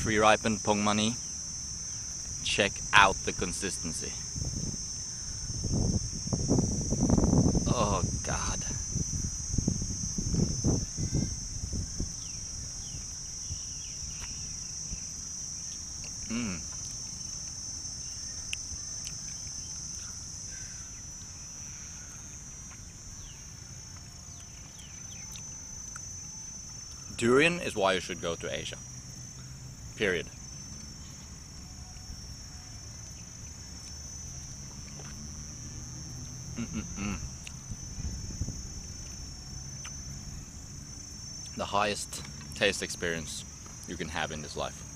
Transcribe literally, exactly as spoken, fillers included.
Pre-ripened Puangmanee. Check out the consistency. Oh God. Mm. Durian is why you should go to Asia. Period. Mm-mm-mm. The highest taste experience you can have in this life.